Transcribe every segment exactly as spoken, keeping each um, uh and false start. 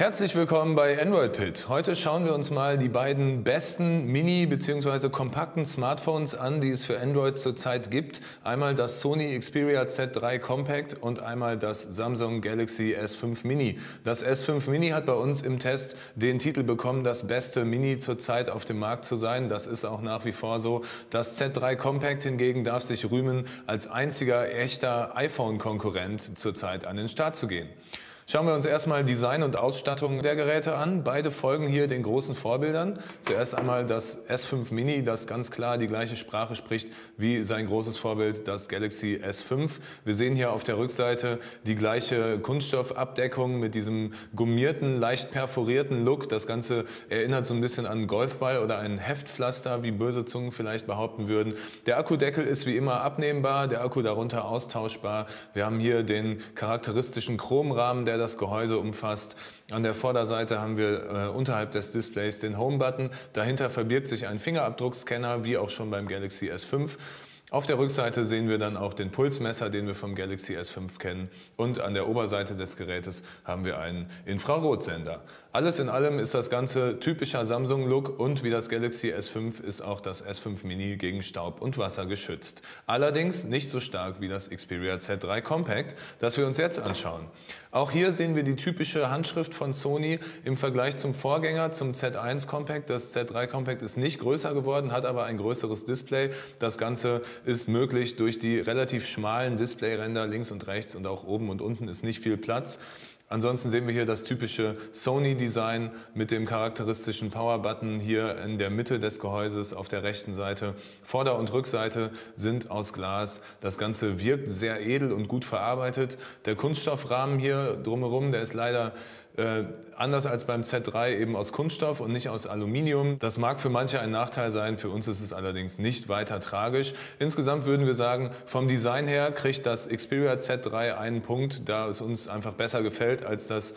Herzlich willkommen bei Android Pit. Heute schauen wir uns mal die beiden besten Mini- bzw. kompakten Smartphones an, die es für Android zurzeit gibt. Einmal das Sony Xperia Z drei Compact und einmal das Samsung Galaxy S fünf Mini. Das S fünf Mini hat bei uns im Test den Titel bekommen, das beste Mini zurzeit auf dem Markt zu sein. Das ist auch nach wie vor so. Das Z drei Compact hingegen darf sich rühmen, als einziger echter iPhone-Konkurrent zurzeit an den Start zu gehen. Schauen wir uns erstmal Design und Ausstattung der Geräte an. Beide folgen hier den großen Vorbildern. Zuerst einmal das S fünf Mini, das ganz klar die gleiche Sprache spricht wie sein großes Vorbild, das Galaxy S fünf. Wir sehen hier auf der Rückseite die gleiche Kunststoffabdeckung mit diesem gummierten, leicht perforierten Look. Das Ganze erinnert so ein bisschen an einen Golfball oder einen Heftpflaster, wie böse Zungen vielleicht behaupten würden. Der Akkudeckel ist wie immer abnehmbar, der Akku darunter austauschbar. Wir haben hier den charakteristischen Chromrahmen, der das Gehäuse umfasst. An der Vorderseite haben wir äh, unterhalb des Displays den Home-Button. Dahinter verbirgt sich ein Fingerabdruckscanner, wie auch schon beim Galaxy S fünf. Auf der Rückseite sehen wir dann auch den Pulsmesser, den wir vom Galaxy S fünf kennen. Und an der Oberseite des Gerätes haben wir einen Infrarotsender. Alles in allem ist das Ganze typischer Samsung-Look und wie das Galaxy S fünf ist auch das S fünf Mini gegen Staub und Wasser geschützt. Allerdings nicht so stark wie das Xperia Z drei Compact, das wir uns jetzt anschauen. Auch hier sehen wir die typische Handschrift von Sony im Vergleich zum Vorgänger, zum Z eins Compact. Das Z drei Compact ist nicht größer geworden, hat aber ein größeres Display. Das Ganze ist möglich durch die relativ schmalen Displayränder links und rechts, und auch oben und unten ist nicht viel Platz. Ansonsten sehen wir hier das typische Sony-Design mit dem charakteristischen Power-Button hier in der Mitte des Gehäuses auf der rechten Seite. Vorder- und Rückseite sind aus Glas. Das Ganze wirkt sehr edel und gut verarbeitet. Der Kunststoffrahmen hier drumherum, der ist leider äh, anders als beim Z drei eben aus Kunststoff und nicht aus Aluminium. Das mag für manche ein Nachteil sein, für uns ist es allerdings nicht weiter tragisch. Insgesamt würden wir sagen, vom Design her kriegt das Xperia Z drei einen Punkt, da es uns einfach besser gefällt als das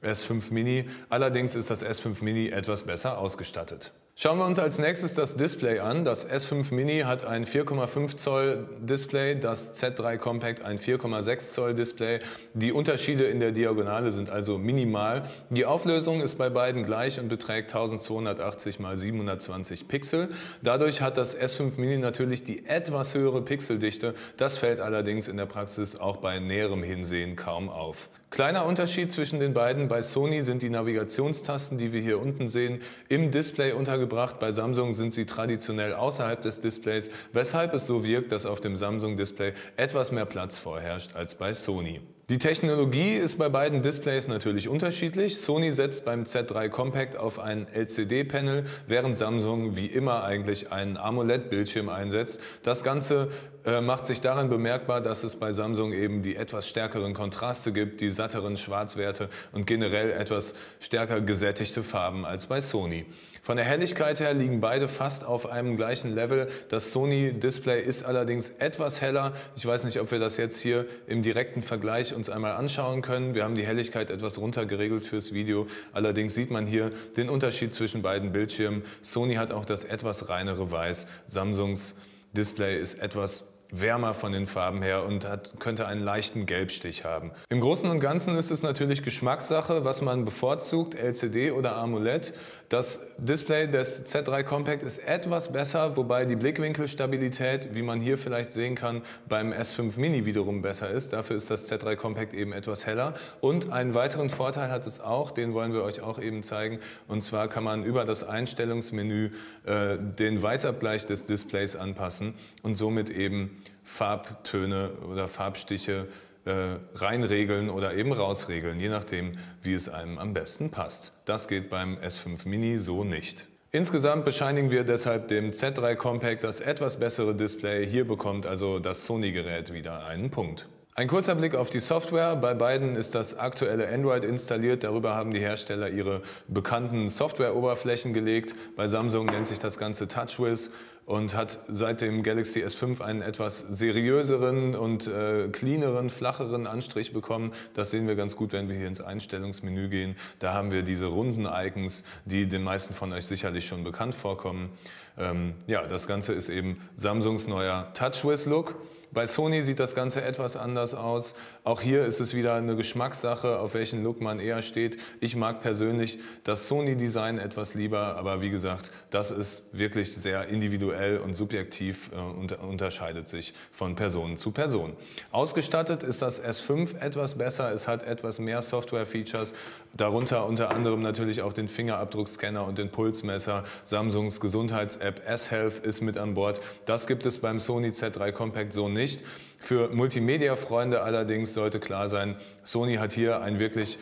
S fünf Mini. Allerdings ist das S fünf Mini etwas besser ausgestattet. Schauen wir uns als nächstes das Display an. Das S fünf Mini hat ein vier Komma fünf Zoll Display, das Z drei Compact ein vier Komma sechs Zoll Display. Die Unterschiede in der Diagonale sind also minimal. Die Auflösung ist bei beiden gleich und beträgt tausendzweihundertachtzig mal siebenhundertzwanzig Pixel. Dadurch hat das S fünf Mini natürlich die etwas höhere Pixeldichte. Das fällt allerdings in der Praxis auch bei näherem Hinsehen kaum auf. Kleiner Unterschied zwischen den beiden: bei Sony sind die Navigationstasten, die wir hier unten sehen, im Display untergebracht. Bei Samsung sind sie traditionell außerhalb des Displays, weshalb es so wirkt, dass auf dem Samsung-Display etwas mehr Platz vorherrscht als bei Sony. Die Technologie ist bei beiden Displays natürlich unterschiedlich. Sony setzt beim Z drei Compact auf ein L C D-Panel, während Samsung wie immer eigentlich einen AMOLED-Bildschirm einsetzt. Das Ganze äh, macht sich daran bemerkbar, dass es bei Samsung eben die etwas stärkeren Kontraste gibt, die satteren Schwarzwerte und generell etwas stärker gesättigte Farben als bei Sony. Von der Helligkeit her liegen beide fast auf einem gleichen Level. Das Sony-Display ist allerdings etwas heller. Ich weiß nicht, ob wir das jetzt hier im direkten Vergleich uns einmal anschauen können. Wir haben die Helligkeit etwas runter geregelt fürs Video. Allerdings sieht man hier den Unterschied zwischen beiden Bildschirmen. Sony hat auch das etwas reinere Weiß. Samsungs Display ist etwas wärmer von den Farben her und hat, könnte einen leichten Gelbstich haben. Im Großen und Ganzen ist es natürlich Geschmackssache, was man bevorzugt, L C D oder AMOLED. Das Display des Z drei Compact ist etwas besser, wobei die Blickwinkelstabilität, wie man hier vielleicht sehen kann, beim S fünf Mini wiederum besser ist. Dafür ist das Z drei Compact eben etwas heller. Und einen weiteren Vorteil hat es auch, den wollen wir euch auch eben zeigen. Und zwar kann man über das Einstellungsmenü äh, den Weißabgleich des Displays anpassen und somit eben Farbtöne oder Farbstiche äh, reinregeln oder eben rausregeln, je nachdem, wie es einem am besten passt. Das geht beim S fünf Mini so nicht. Insgesamt bescheinigen wir deshalb dem Z drei Compact das etwas bessere Display. Hier bekommt also das Sony-Gerät wieder einen Punkt. Ein kurzer Blick auf die Software. Bei beiden ist das aktuelle Android installiert. Darüber haben die Hersteller ihre bekannten Software-Oberflächen gelegt. Bei Samsung nennt sich das Ganze TouchWiz und hat seit dem Galaxy S fünf einen etwas seriöseren und äh, cleaneren, flacheren Anstrich bekommen. Das sehen wir ganz gut, wenn wir hier ins Einstellungsmenü gehen. Da haben wir diese runden Icons, die den meisten von euch sicherlich schon bekannt vorkommen. Ähm, ja, das Ganze ist eben Samsungs neuer TouchWiz-Look. Bei Sony sieht das Ganze etwas anders aus. Auch hier ist es wieder eine Geschmackssache, auf welchen Look man eher steht. Ich mag persönlich das Sony-Design etwas lieber, aber wie gesagt, das ist wirklich sehr individuell und subjektiv und unterscheidet sich von Person zu Person. Ausgestattet ist das S fünf etwas besser. Es hat etwas mehr Software-Features, darunter unter anderem natürlich auch den Fingerabdruckscanner und den Pulsmesser. Samsungs Gesundheits-App S-Health ist mit an Bord. Das gibt es beim Sony Z drei Compact so nicht. Für Multimedia-Freunde allerdings sollte klar sein, Sony hat hier ein wirklich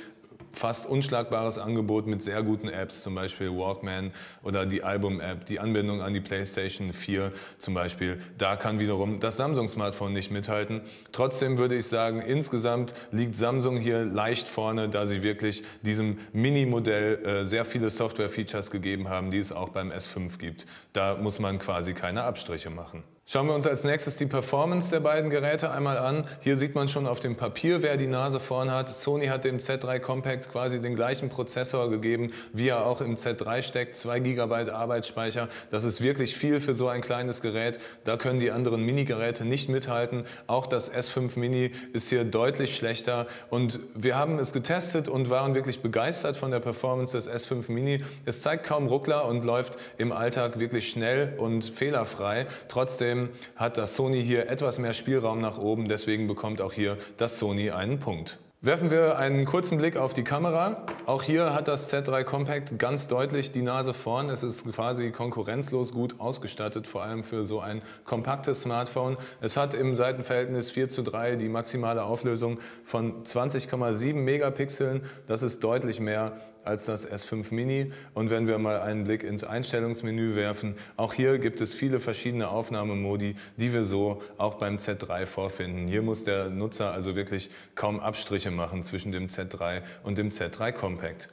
fast unschlagbares Angebot mit sehr guten Apps, zum Beispiel Walkman oder die Album-App, die Anbindung an die PlayStation vier zum Beispiel. Da kann wiederum das Samsung-Smartphone nicht mithalten. Trotzdem würde ich sagen, insgesamt liegt Samsung hier leicht vorne, da sie wirklich diesem Mini-Modell sehr viele Software-Features gegeben haben, die es auch beim S fünf gibt. Da muss man quasi keine Abstriche machen. Schauen wir uns als nächstes die Performance der beiden Geräte einmal an. Hier sieht man schon auf dem Papier, wer die Nase vorn hat. Sony hat dem Z drei Compact quasi den gleichen Prozessor gegeben, wie er auch im Z drei steckt. zwei Gigabyte Arbeitsspeicher, das ist wirklich viel für so ein kleines Gerät. Da können die anderen Mini-Geräte nicht mithalten. Auch das S fünf Mini ist hier deutlich schlechter. Und wir haben es getestet und waren wirklich begeistert von der Performance des S fünf Mini. Es zeigt kaum Ruckler und läuft im Alltag wirklich schnell und fehlerfrei. Trotzdem hat das Sony hier etwas mehr Spielraum nach oben, deswegen bekommt auch hier das Sony einen Punkt. Werfen wir einen kurzen Blick auf die Kamera. Auch hier hat das Z drei Compact ganz deutlich die Nase vorn. Es ist quasi konkurrenzlos gut ausgestattet, vor allem für so ein kompaktes Smartphone. Es hat im Seitenverhältnis vier zu drei die maximale Auflösung von zwanzig Komma sieben Megapixeln. Das ist deutlich mehr als das S fünf Mini. Und wenn wir mal einen Blick ins Einstellungsmenü werfen, auch hier gibt es viele verschiedene Aufnahmemodi, die wir so auch beim Z drei vorfinden. Hier muss der Nutzer also wirklich kaum Abstriche machen zwischen dem Z drei und dem Z drei Compact.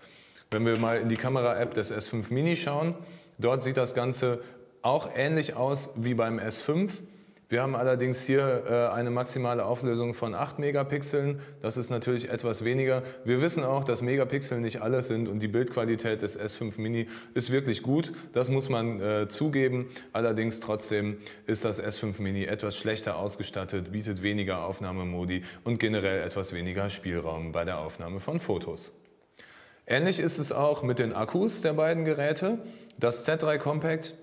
Wenn wir mal in die Kamera-App des S fünf Mini schauen, dort sieht das Ganze auch ähnlich aus wie beim S fünf. Wir haben allerdings hier eine maximale Auflösung von acht Megapixeln. Das ist natürlich etwas weniger. Wir wissen auch, dass Megapixel nicht alles sind und die Bildqualität des S fünf Mini ist wirklich gut. Das muss man äh, zugeben. Allerdings trotzdem ist das S fünf Mini etwas schlechter ausgestattet, bietet weniger Aufnahmemodi und generell etwas weniger Spielraum bei der Aufnahme von Fotos. Ähnlich ist es auch mit den Akkus der beiden Geräte. Das Z drei Compact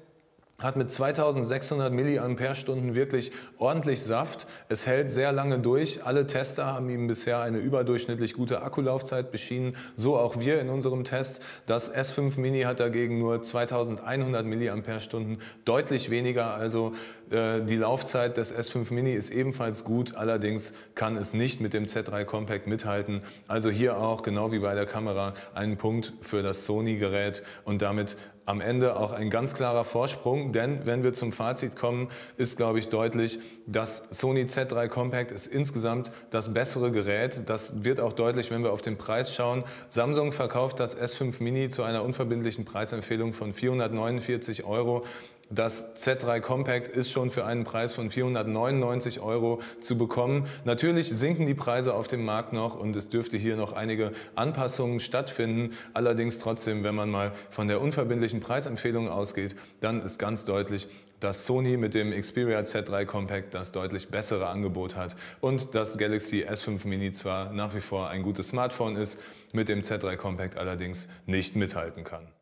hat mit zweitausendsechshundert Milliampere-Stunden wirklich ordentlich Saft. Es hält sehr lange durch. Alle Tester haben ihm bisher eine überdurchschnittlich gute Akkulaufzeit beschienen. So auch wir in unserem Test. Das S fünf Mini hat dagegen nur zweitausendeinhundert Milliampere-Stunden, deutlich weniger. Also äh, die Laufzeit des S fünf Mini ist ebenfalls gut. Allerdings kann es nicht mit dem Z drei Compact mithalten. Also hier auch, genau wie bei der Kamera, einen Punkt für das Sony-Gerät und damit am Ende auch ein ganz klarer Vorsprung, denn wenn wir zum Fazit kommen, ist, glaube ich, deutlich, dass Sony Z drei Compact ist insgesamt das bessere Gerät. Das wird auch deutlich, wenn wir auf den Preis schauen. Samsung verkauft das S fünf Mini zu einer unverbindlichen Preisempfehlung von vierhundertneunundvierzig Euro. Das Z drei Compact ist schon für einen Preis von vierhundertneunundneunzig Euro zu bekommen. Natürlich sinken die Preise auf dem Markt noch und es dürfte hier noch einige Anpassungen stattfinden. Allerdings trotzdem, wenn man mal von der unverbindlichen Preisempfehlung ausgeht, dann ist ganz deutlich, dass Sony mit dem Xperia Z drei Compact das deutlich bessere Angebot hat und das Galaxy S fünf Mini zwar nach wie vor ein gutes Smartphone ist, mit dem Z drei Compact allerdings nicht mithalten kann.